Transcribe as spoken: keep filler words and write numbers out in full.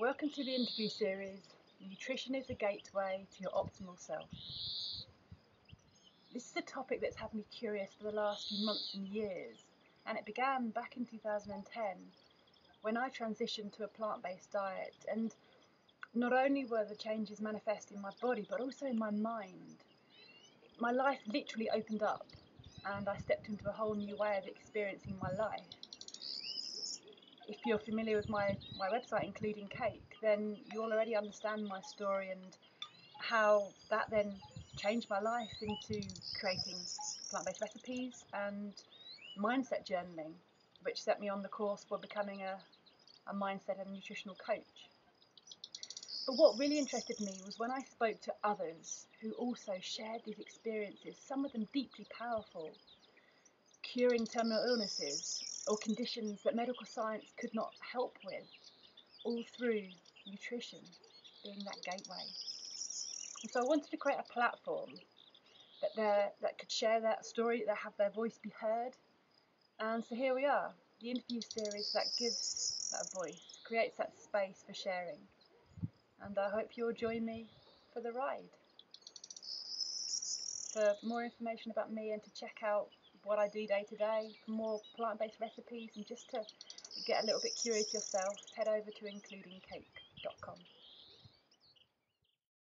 Welcome to the interview series, Nutrition is a Gateway to Your Optimal Self. This is a topic that's had me curious for the last few months and years, and it began back in two thousand ten when I transitioned to a plant-based diet, and not only were the changes manifest in my body but also in my mind. My life literally opened up and I stepped into a whole new way of experiencing my life. If you're familiar with my, my website, Including Cake, then you already understand my story and how that then changed my life into creating plant-based recipes and mindset journaling, which set me on the course for becoming a, a mindset and nutritional coach. But what really interested me was when I spoke to others who also shared these experiences, some of them deeply powerful, curing terminal illnesses, or conditions that medical science could not help with, all through nutrition being that gateway. And so I wanted to create a platform that, that could share that story, that have their voice be heard. And so here we are, the interview series that gives that voice, creates that space for sharing. And I hope you'll join me for the ride. For more information about me and to check out what I do day to day, for more plant-based recipes and just to get a little bit curious yourself, head over to including cake dot com.